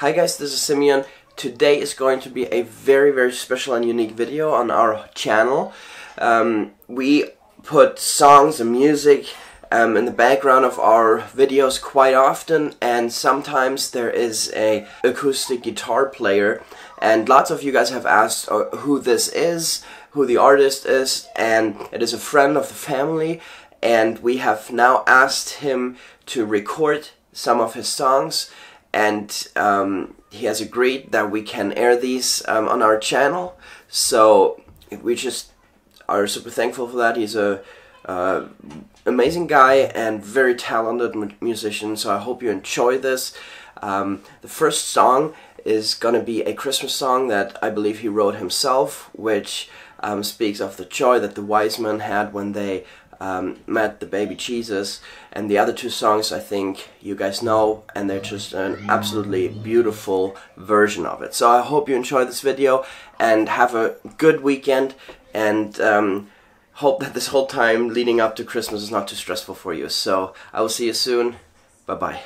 Hi guys, this is Simeon. Today is going to be a very special and unique video on our channel. We put songs and music in the background of our videos quite often, and sometimes there is a acoustic guitar player, and lots of you guys have asked who this is, who the artist is, and it is a friend of the family, and we have now asked him to record some of his songs, and he has agreed that we can air these on our channel, so we just are super thankful for that. He's a amazing guy and very talented musician, so I hope you enjoy this. The first song is gonna be a Christmas song that I believe he wrote himself, which speaks of the joy that the wise men had when they met the baby Jesus. And the other two songs I think you guys know, and they're just an absolutely beautiful version of it. So I hope you enjoy this video and have a good weekend, and hope that this whole time leading up to Christmas is not too stressful for you. So I will see you soon. Bye bye.